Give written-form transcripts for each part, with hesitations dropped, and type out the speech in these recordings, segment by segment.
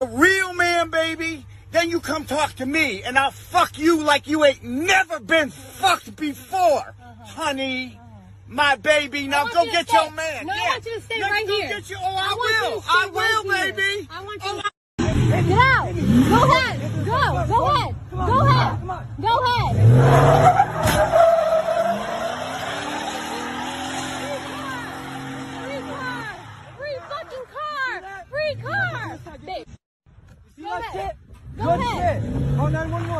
a real man, baby, then you come talk to me, and I'll fuck you like you ain't never been fucked before, honey. My baby, now go you get your man. No, yeah. I want you to stay Let's right go here. Get your, oh, I will, baby. I want you to Go ahead. Go ahead. Go ahead. Go ahead. Free fucking car. Free car. See that shit? Good shit. Call 911.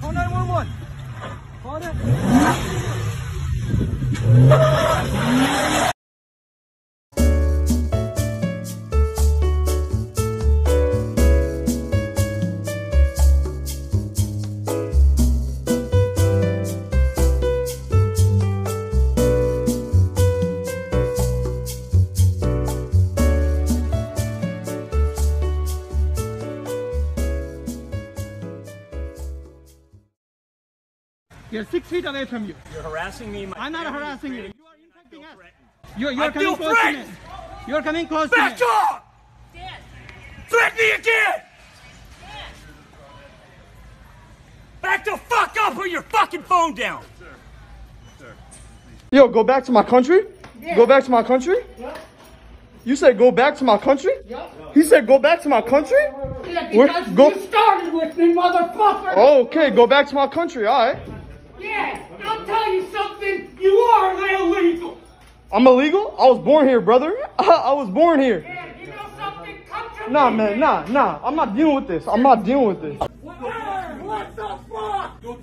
Call 911. Call 911. You're 6 feet away from you. You're harassing me. I'm not harassing you. You are infecting us. You're coming close to me. You're coming close to me. Back off! Dad. Threaten me again! Dad. Back the fuck up or your fucking phone down. Yo, go back to my country? Yeah. Go back to my country? Yep. You said go back to my country? Yep. He said go back to my country? Yeah, because you started with me, motherfucker. Okay, go back to my country, alright. Yeah, I'll tell you something. You are illegal. I'm illegal? I was born here, brother. I was born here. Yeah, you know something? Come to me, man. Nah. I'm not dealing with this. Hey, what the fuck? You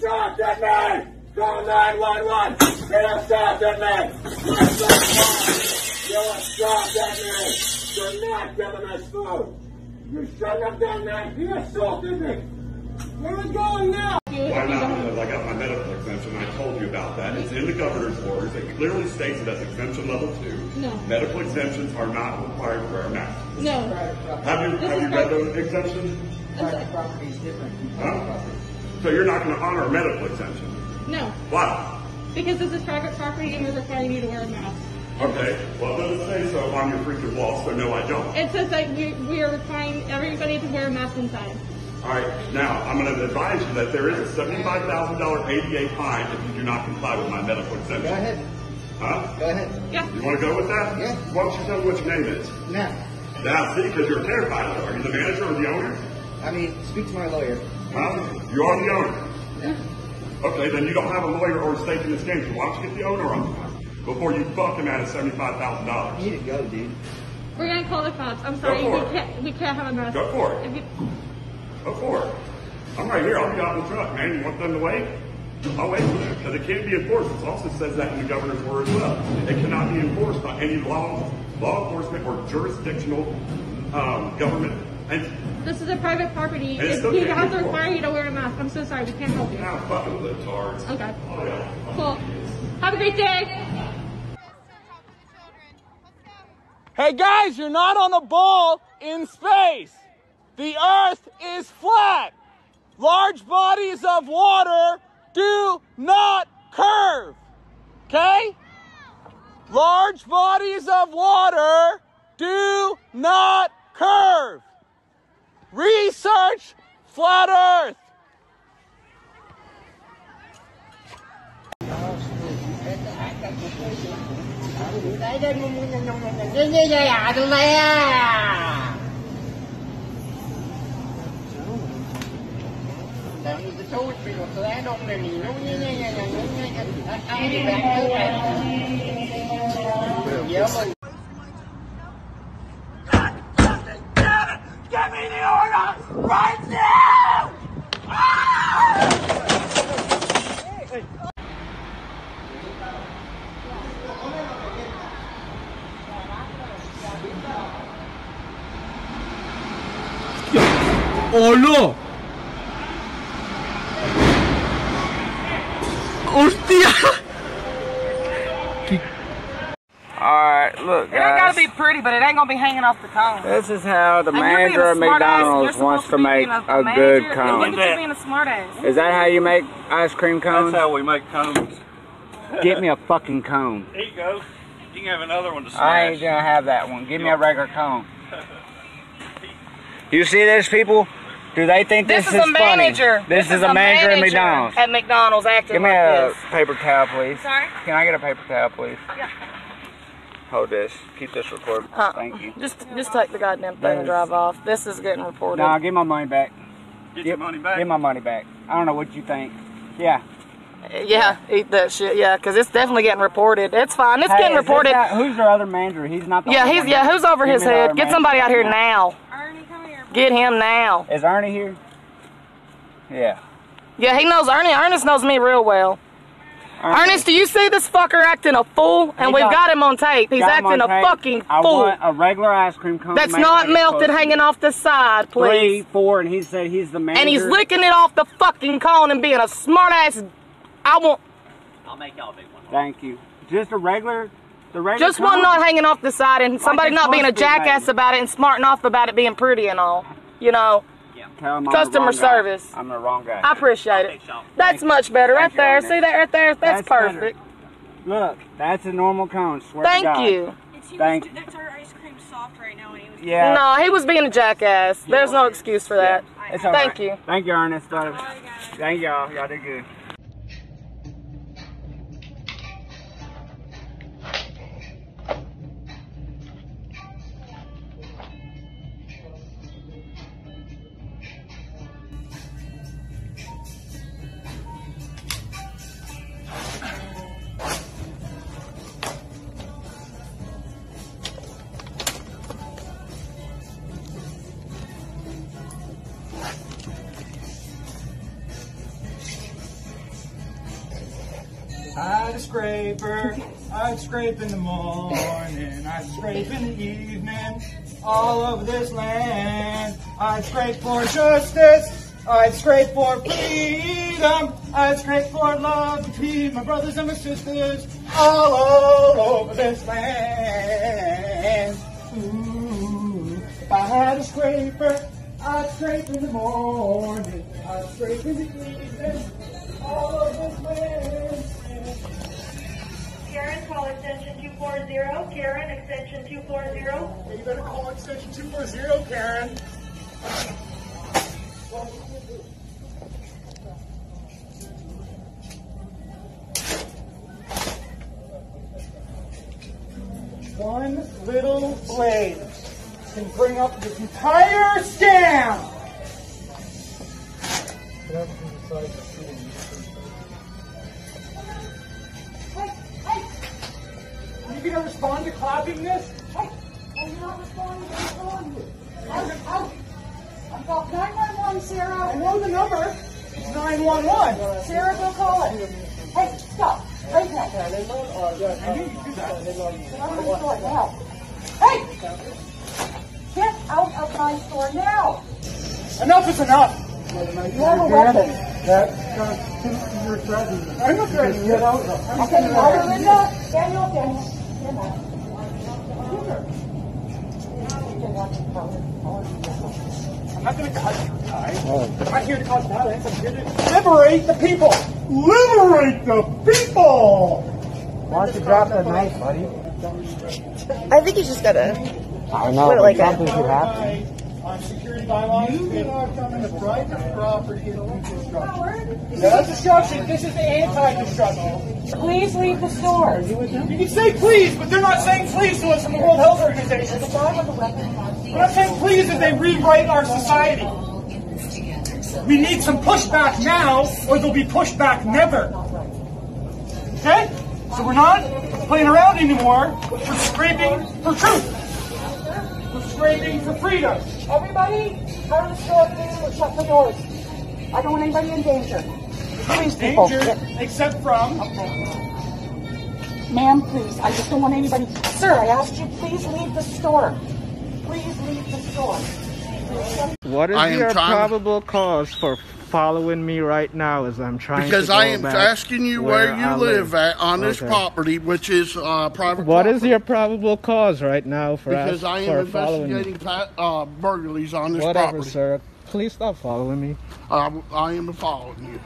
shot that man. Call 911. You shot that man. You shot that man. You're not giving us food. You shut up that man. You assaulted me. Where are we going now? Why not? Because I got my medical exemption. I told you about that. It's in the governor's orders. It clearly states that that's exemption level 2. No. Medical exemptions are not required for our masks. No. Have you read those exemptions? Private property is different. Huh? So you're not going to honor a medical exemption? No. Why? Because this is private property and we're requiring you to wear a mask. Okay, well, it doesn't say so on your freaking wall, so no, I don't. It says that we are requiring everybody to wear a mask inside. All right, now, I'm going to advise you that there is a $75,000 ADA fine if you do not comply with my medical exemption. Go ahead. Huh? Go ahead. Yeah. You want to go with that? Yeah. Why don't you tell me what your name is? No. Now, see, because you're terrified. Are you the manager or the owner? I mean, speak to my lawyer. Huh? You are the owner? Yeah. Okay, then you don't have a lawyer or a stake in this game, so why don't you get the owner on before you fuck him out of $75,000? You need to go, dude. We're going to call the cops. I'm sorry. We can't have a mess. Go for it. I'm right here. I'll be out in the truck, man. You want them to wait? I'll wait for them because it can't be enforced. It also says that in the governor's order as well. It cannot be enforced by any law enforcement or jurisdictional government. And this is a private property. He has to require you to wear a mask. I'm so sorry. We can't help you. Now, fucking libtards. Okay. Oh, yeah. Cool. Have a great day. Hey, guys, you're not on a ball in space. The earth is flat. Large bodies of water do not curve. Okay? Large bodies of water do not curve. Research flat earth. God fucking damn it! Give me the order right now! Ah! Oh no! Alright, look, guys. It ain't gotta be pretty, but it ain't gonna be hanging off the cone. This is how the manager of McDonald's wants to make a good cone. Look at you being a smartass. Is that how you make ice cream cones? That's how we make cones. Get me a fucking cone. There you go. You can have another one to smash. I ain't gonna have that one. Give me a regular cone. You see this, people? Do they think this is funny? Manager. This is a manager at McDonald's. At McDonald's acting Give me like a this. Paper towel, please. Sorry? Can I get a paper towel, please? Yeah. Hold this. Keep this recorded. Thank you. Just take the goddamn thing and drive off. This is getting reported. Nah, give my money back. Get your money back? Get my money back. I don't know what you think. Yeah. Yeah, eat that shit. Yeah, because it's definitely getting reported. It's fine. It's getting reported. Who's your other manager? He's not the one. Yeah, who's over his head? Get somebody out here now. Ernie, come here. Get him now. Is Ernie here? Yeah. Yeah, he knows Ernie. Ernest knows me real well. Ernest, do you see this fucker acting a fool? And we've got him on tape. He's acting a fucking fool. I want a regular ice cream cone. That's not melted hanging off the side, please. 3, 4, and he said he's the manager. And he's licking it off the fucking cone and being a smart-ass... I'll make y'all a big one. Thank you. Just a regular... Just one not hanging off the side and somebody not being a jackass about it and smarting off about it being pretty and all. You know? Tell them customer service. I'm the wrong guy. I appreciate it. That's much better. Right there. See that right there? That's perfect. Better. Look, that's a normal cone. Swear to God. Thank you. Thank you. That's our ice cream soft right now. Yeah. No, he was being a jackass. Yeah. There's no excuse for that. Yeah. It's all right. Thank you. Thank you, Ernest. Thank y'all. Y'all did good. I had a scraper, I'd scrape in the morning, I'd scrape in the evening, all over this land. I'd scrape for justice, I'd scrape for freedom, I'd scrape for love between my brothers and my sisters, all over this land. Ooh, if I had a scraper, I'd scrape in the morning, I'd scrape in the evening, all over this land. Karen, call extension 240. Karen, extension 240. Yeah, you better call extension 240, Karen. One little blade can bring up this entire scam. You don't respond to clapping this? Hey, you're not responding to out. I'm calling 911, Sarah. I know the number. It's 911. Sarah, go call it. Hey, stop. Right now. I knew you'd do that. But I'm going to store now. Hey! Get out of my store now. Enough is enough. You have a weapon. I'm not ready. Get out of it. Okay, Mother Linda, Daniel, Daniel. I'm not going to cause you to die. I'm not here to cause violence. I'm here to liberate the people. Liberate the people! Why don't you drop that knife, buddy? I think you just gotta put it like that. On security bylaws, you are coming to private property and own construction. No destruction. This is the anti-destruction. Please leave the store. You can say please, but they're not saying please to us from the World Health Organization. We're not saying please if they rewrite our society. We need some pushback now, or there'll be pushback never. Okay? So we're not playing around anymore. We're scraping for truth. Scraping for freedom. Everybody, out of the store, please, or shut the doors. I don't want anybody in danger. Please, people. Danger, except from... Okay. Ma'am, please, I just don't want anybody... Sir, I asked you, please leave the store. Please leave the store. What is your probable cause for following me right now as I'm trying to go back? Because I am asking you where you live at on this property, which is private property. What is your probable cause right now for following me? Because I am investigating burglaries on this property. Whatever, sir. Please stop following me. I am following you.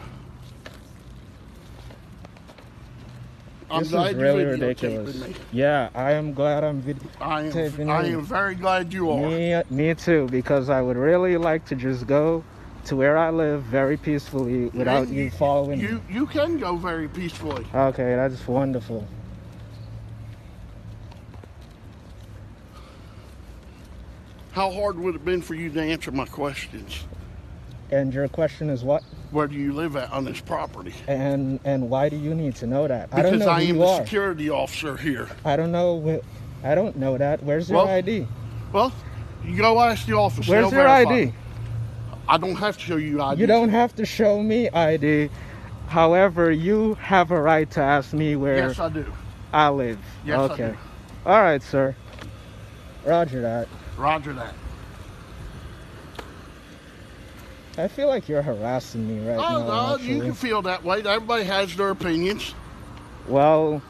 This is really ridiculous. Yeah, I am glad I'm videotaping you. I am very glad you are. Me too, because I would really like to just go to where I live very peacefully without you following me. You can go very peacefully. Okay, that's wonderful. How hard would it have been for you to answer my questions? And your question is what? Where do you live at on this property? And why do you need to know that? Because I don't know who you are. I am the security officer here. I don't know that. Where's your ID? Well, you go ask the officer. Where's your ID? I don't have to show you ID. You don't have to show me ID. However, you have a right to ask me where. Yes, I do. I live. Yes, okay. I do. All right, sir. Roger that. Roger that. I feel like you're harassing me right now. No, you can feel that way. Everybody has their opinions. Well,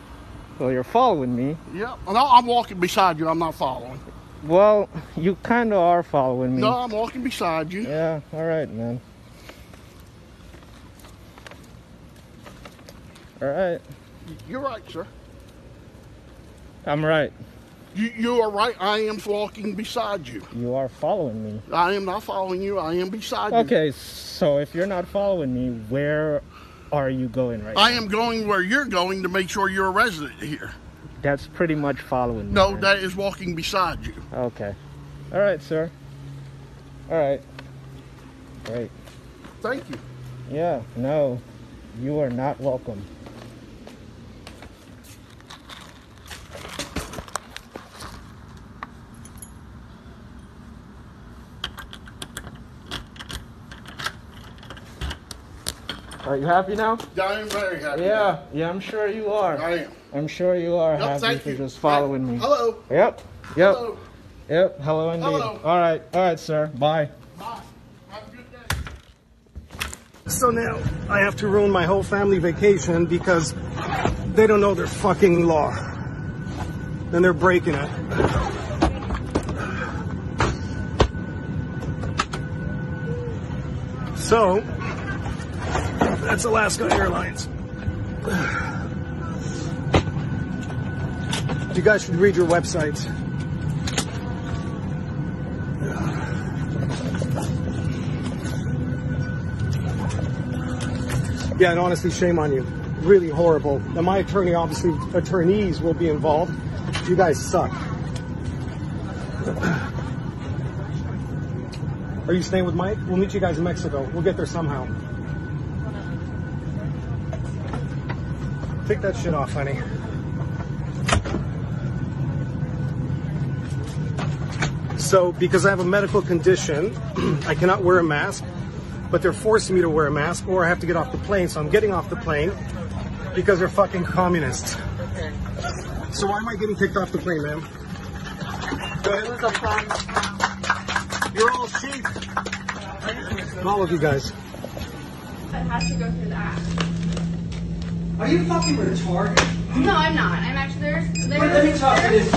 you're following me. Yeah. No, I'm walking beside you. I'm not following. Well, you kind of are following me. No, I'm walking beside you. Yeah. All right, man. All right. You're right, sir. I'm right. You are right. I am walking beside you. You are following me. I am not following you. I am beside you. Okay, so if you're not following me, where are you going right now? I am going where you're going to make sure you're a resident here. That's pretty much following me. No, right? That is walking beside you. Okay. All right, sir. All right. Great. Thank you. Yeah, no, you are not welcome. Are you happy now? Yeah, I am very happy. Yeah, now. I'm sure you are. I am. I'm sure you are happy for just following me. Hello. Yep. Yep. Hello. Yep. Hello indeed. Hello. All right. All right, sir. Bye. Bye. Have a good day. So now I have to ruin my whole family vacation because they don't know their fucking law, and they're breaking it. So. That's Alaska Airlines. You guys should read your websites. Yeah, and honestly, shame on you. Really horrible. And my attorney, obviously, attorneys will be involved. You guys suck. Are you staying with Mike? We'll meet you guys in Mexico. We'll get there somehow. Take that shit off, honey. So, because I have a medical condition, I cannot wear a mask, but they're forcing me to wear a mask, or I have to get off the plane, so I'm getting off the plane because they're fucking communists. Okay. So why am I getting kicked off the plane, ma'am? You're all sheep. All of you guys. I have to go through that. Are you fucking retarded? No, I'm not. I'm actually let me talk to this.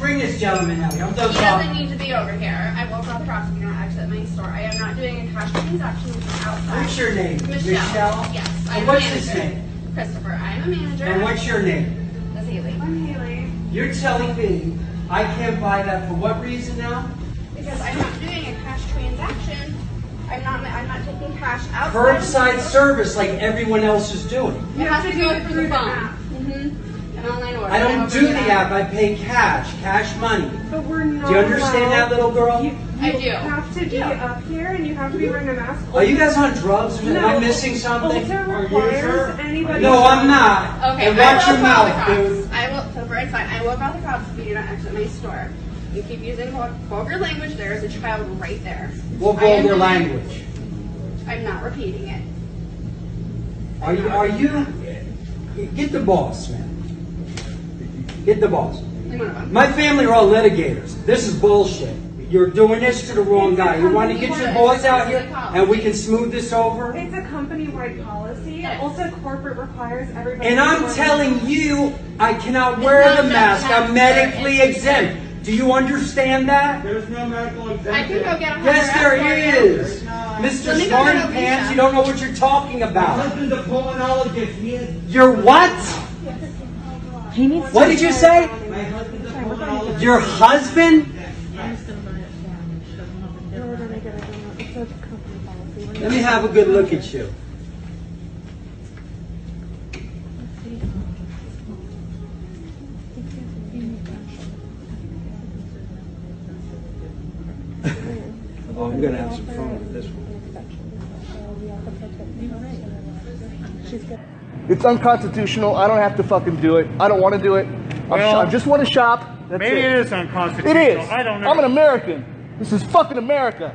Bring this gentleman out here. I'm done talking. He doesn't need to be over here. I will not prosecutor exit my store. I am not doing a cash transaction outside. What's your name? Michelle? Yes. I'm what's his name? Christopher. I'm a manager. And what's your name? That's Haley. I'm Haley. You're telling me I can't buy that for what reason now? Because I'm not doing a cash transaction. I'm not taking cash out. Curbside service like everyone else is doing. You have to do it through the phone. Mm-hmm. An online order. I don't do the app. I pay cash money. But we're not. Do you understand that, little girl? I do. You have to be up here and you have to be wearing a mask. Are you guys on drugs? Am I missing something? Are you sure? No, I'm not. Okay, and watch your mouth, dude. I will. So for instance, I will call the cops if you do not exit my store. You keep using vulgar language, there is a child right there. What vulgar language? I'm not repeating it. Are you? Get the boss, man. Get the boss. My family are all litigators. This is bullshit. You're doing this to the wrong guy. You want to get your boys out here and we can smooth this over? It's a company-wide policy. Also, corporate requires everybody. And I'm telling you, I cannot wear the mask. I'm medically exempt. Do you understand that? There's no medical exemption. I can go get him. Yes, there is. Mr. Smarty Pants, you don't know what you're talking about. My husband's a pulmonologist. You're what? He needs to. What did you say? Your husband? Let me have a good look at you. Oh, I'm going to have some fun with this one. It's unconstitutional. I don't have to fucking do it. I don't want to do it. I just want to shop. That's maybe it is unconstitutional. It is. I don't know. I'm an American. This is fucking America.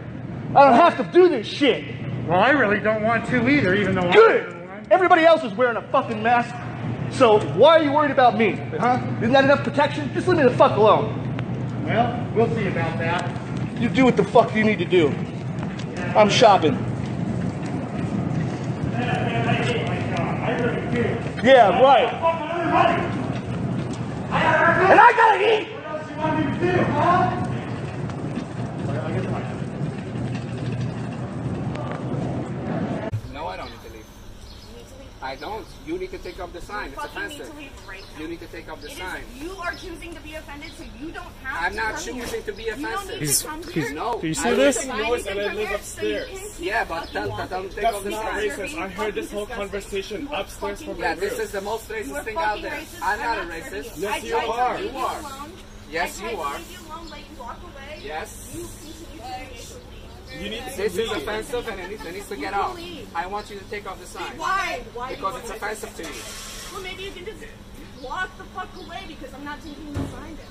I don't have to do this shit. Well, I really don't want to either, even though Good! Everybody else is wearing a fucking mask. So why are you worried about me? Huh? Isn't that enough protection? Just leave me the fuck alone. Well, we'll see about that. You do what the fuck you need to do. I'm shopping. Yeah, right. And I gotta eat! What else you want me to do, huh? No, I don't need to leave. You need to leave? I don't. You need to take up the sign. It's offensive. You need to leave right now. You need to take up the sign. You are choosing to be offended, so you don't have to. I'm not choosing to be offensive. He's no. Do you see this? He was and I live upstairs. Yeah, but don't take up the sign. That's not racist. I heard this whole conversation upstairs from my room. Yeah, this is the most racist thing out there. I'm not a racist. Yes, you are. You are. Yes, you are. Yes. You need to this is offensive and it needs to get out. I want you to take off the sign. Why? Why? Because it's offensive to you. Well, maybe you can just walk the fuck away because I'm not taking the sign down.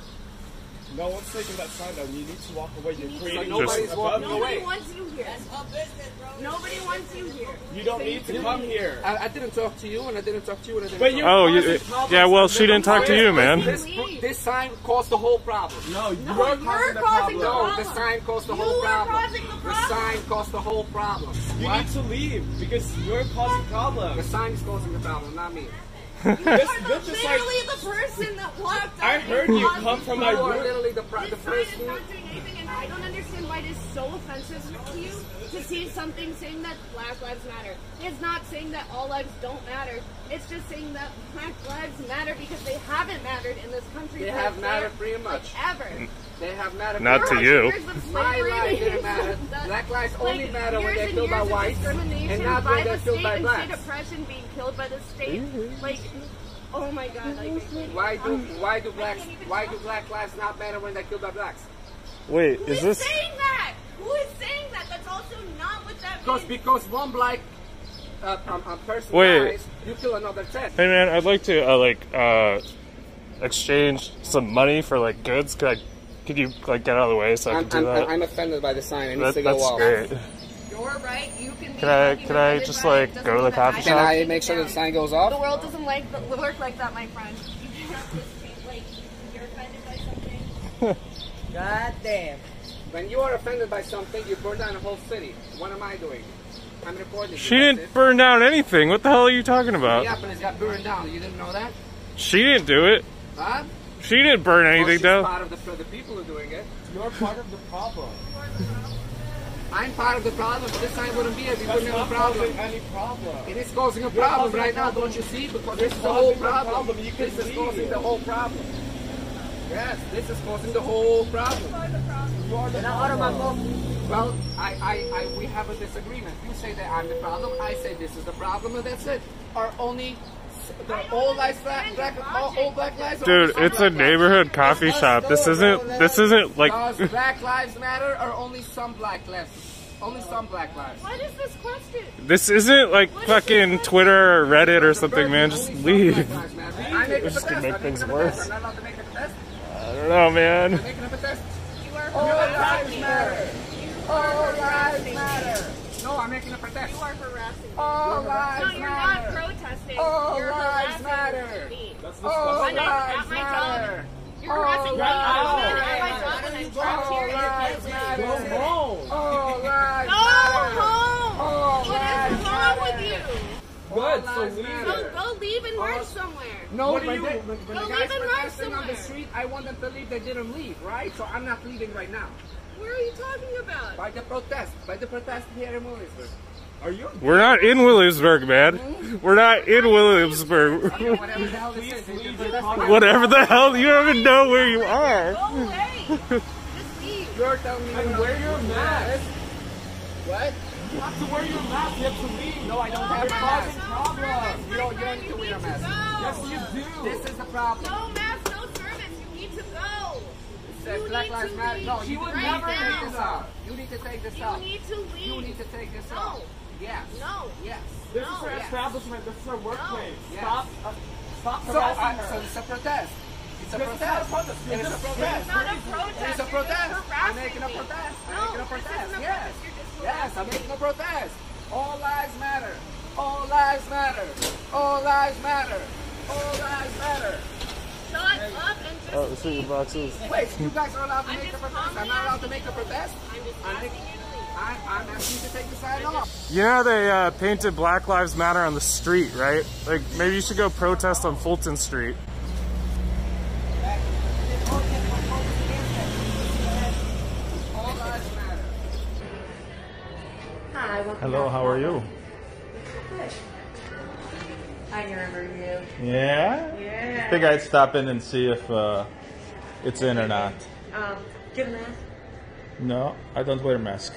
No one's taking that sign down. You need to walk away. You're creating nobody's walking away. Nobody wants you here. That's our business, bro. Nobody wants you here. You don't need to come here. I didn't talk to you and I didn't talk to you and I didn't talk to you. Oh, yeah, well, she didn't talk to you, man. This sign caused the whole problem. No, you're causing the problem. No, the sign caused the whole problem. The sign caused the whole problem. You need to leave because you're causing the problem. The sign is causing the problem, not me. You are literally the person that walked out. I heard you come from my room. Literally the person. Is not doing anything, and I don't understand why it is so offensive to you to see something saying that Black Lives Matter. It's not saying that all lives don't matter. It's just saying that Black lives matter because they haven't mattered in this country. They have mattered pretty much ever. They have mattered. Not to you. My life didn't matter. Black lives only matter when they're killed by whites, and not when they're killed by blacks. Oppression being killed by the state, like. Oh my God! Like, why do black lives not matter when they're killed by blacks? Wait, is this? Who is saying that? Who is saying that? That's also not what that means. Because one black person dies, you kill another 10. Hey man, I'd like to exchange some money for like goods. Could you like get out of the way so I can do that? I'm offended by the sign. I need to go off. That's great. You're right. You can. Can I just like go to the coffee shop? Can I make sure the sign goes off? The world doesn't work like that, my friend. You cannot just change. Like you're offended by something. God damn. When you are offended by something, you burn down a whole city. What am I doing? I'm recording. She didn't burn down anything. What the hell are you talking about? Yeah, but it's got burned down. You didn't know that? She didn't do it. Huh? She didn't burn anything down. Part of the people are doing it. You're part of the problem. I'm part of the problem. This sign wouldn't be here. We wouldn't have a problem. Any problem. It is causing a problem right now, don't you see? Because this is the whole problem. This is causing the whole problem. Yes, this is causing the whole problem. You are the problem. Well, we have a disagreement. You say that I'm the problem. I say this is the problem, and that's it. Our only. Dude, it's a neighborhood coffee shop. This isn't like. Does black lives matter or only some black lives? Only some black lives. What is this question? This isn't like fucking Twitter or Reddit or something, man. Just leave. We're just gonna make things worse. I don't know, man. All lives matter. All lives matter. No, I'm making a protest. You are harassing me. All lives matter. No, you're not protesting. All lives matter. All lives matter. You're harassing me. I'm trapped here. Go home. All lives matter. Go home. What is wrong with you? Good, so leave. Go leave and work somewhere. No, what do you? Go leave and work somewhere. On the street, I want them to leave. They didn't leave, right? So I'm not leaving right now. What are you talking about? By the protest here in Williamsburg. Are you? We're not in Williamsburg, man. Hmm? We're not in Williamsburg. Whatever the hell this is. Whatever the hell, you don't even know where you are. Go away. Just leave. You're telling me to wear your mask. What? You have to wear your mask. You have to leave. No, I don't have a problem. You don't need to wear a mask. Yes, you do. This is the problem. No mask, no service. You need to go. Black Lives Matter. No, you would never take this out. You need to take this out. You need to leave. You need to take this out. Yes. No. Yes. This is her establishment. This is her workplace. Stop. Stop harassing her. So it's a protest. It's a protest. It's a protest. It's not a protest. It's a protest. I'm making a protest. I'm making a protest. Yes. Yes. I'm making a protest. All lives matter. All lives matter. All lives matter. All lives matter. Shut up and just leave. Wait, you guys are allowed to make a protest. I'm not allowed to make a protest. I'm asking you to take the sign off. You know they painted Black Lives Matter on the street, right? Like, maybe you should go protest on Fulton Street. Hi, hello, how are you? Good. I remember you. Yeah? Yeah. I think I'd stop in and see if it's in or not. Get a mask? No, I don't wear a mask.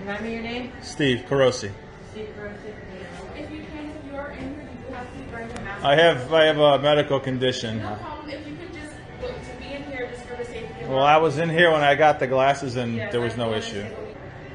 Remind me your name? Steve Carosi. Steve Carosi. If you can, if you are in here, you have to bring a mask. I have a medical condition. No problem. If you can just to be in here just for the safety of well, I was in here when I got the glasses and yeah, there was no issue.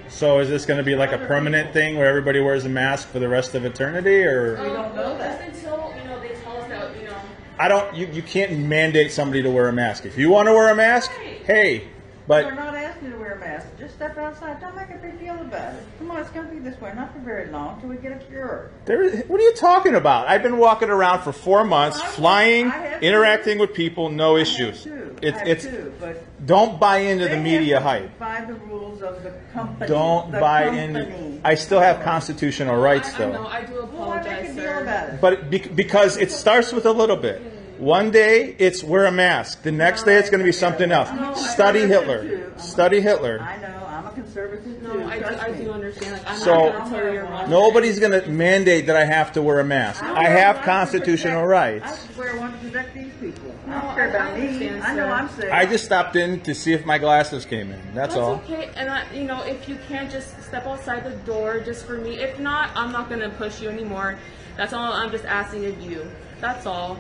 So is this going to be like a permanent thing where everybody wears a mask for the rest of eternity, or? We don't know that. Just until, you know, they tell us that, you know. I don't. You can't mandate somebody to wear a mask. If you want to wear a mask, hey. But we're not asking you to wear a mask. Just step outside. Don't make a big deal about it. Come on, it's going to be this way. Not for very long till we get a cure. What are you talking about? I've been walking around for 4 months, flying, interacting with people, no issues. It's but don't buy into the media hype. Buy the rules of the company. Don't buy into. I still have constitutional rights, though. No, I do apologize, sir. But because it starts with a little bit. One day it's wear a mask. The next day it's going to be something else. Study Hitler. Study Hitler. I know. I'm a conservative. No, I do understand. Like, I'm so nobody's going to mandate that I have to wear a mask. I have constitutional rights. I swear I want to protect these people. I don't care about me. I know I'm safe. I just stopped in to see if my glasses came in. That's all. That's okay. And you know, if you can, just step outside the door just for me. If not, I'm not going to push you anymore. That's all. I'm just asking of you. That's all.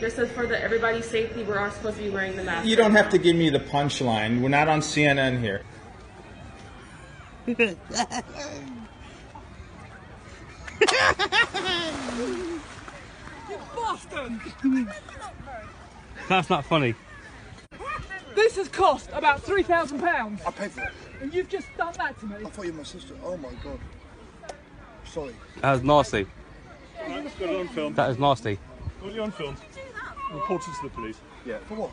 This is for everybody's safety. We're all supposed to be wearing the mask. You don't have to give me the punchline. We're not on CNN here. Boston. That's not funny. This has cost about £3,000. I paid for it. And you've just done that to me. I thought you were my sister. Oh my God. Sorry. That was nasty. That's got it on film. That is nasty. Got it on film. Reported to the police. Yeah. For what?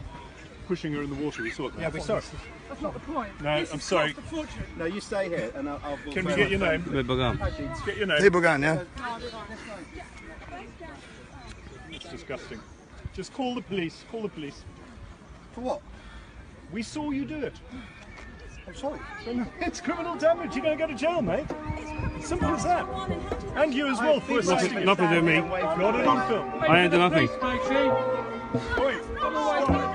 Pushing her in the water. We saw it. There. Yeah, we saw it. That's not the point. No, I'm sorry. No, you stay here and I'll can we get your name? Hey, Bogan. Get your name. Hey, Bogan, yeah? It's disgusting. Just call the police. Call the police. For what? We saw you do it. I'm sorry. It's criminal damage. You're going to go to jail, mate. Simple as that. And you as well for assisting. Nothing to me. Not on film. I ain't done nothing. Oi.